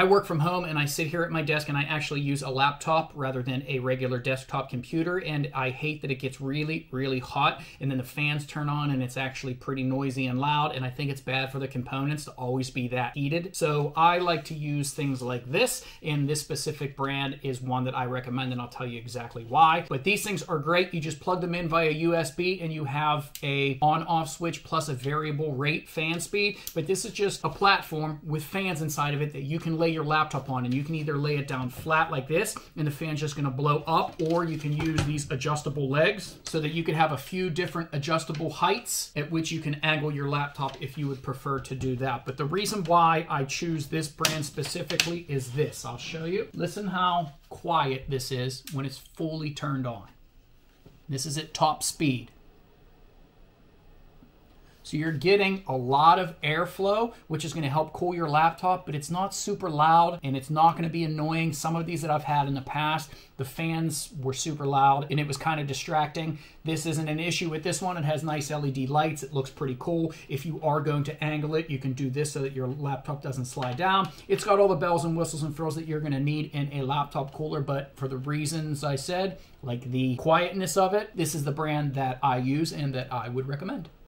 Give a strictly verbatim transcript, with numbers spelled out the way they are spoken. I work from home and I sit here at my desk and I actually use a laptop rather than a regular desktop computer, and I hate that it gets really, really hot and then the fans turn on and it's actually pretty noisy and loud, and I think it's bad for the components to always be that heated. So I like to use things like this, and this specific brand is one that I recommend, and I'll tell you exactly why. But these things are great. You just plug them in via U S B and you have a on-off switch plus a variable rate fan speed. But this is just a platform with fans inside of it that you can lay your laptop on, and you can either lay it down flat like this and the fan's just going to blow up, or you can use these adjustable legs so that you can have a few different adjustable heights at which you can angle your laptop if you would prefer to do that. But the reason why I choose this brand specifically is this. I'll show you. Listen how quiet this is when it's fully turned on. This is at top speed. So you're getting a lot of airflow, which is going to help cool your laptop, but it's not super loud and it's not going to be annoying. Some of these that I've had in the past, the fans were super loud and it was kind of distracting. This isn't an issue with this one. It has nice L E D lights. It looks pretty cool. If you are going to angle it, you can do this so that your laptop doesn't slide down. It's got all the bells and whistles and frills that you're going to need in a laptop cooler, but for the reasons I said, like the quietness of it, this is the brand that I use and that I would recommend.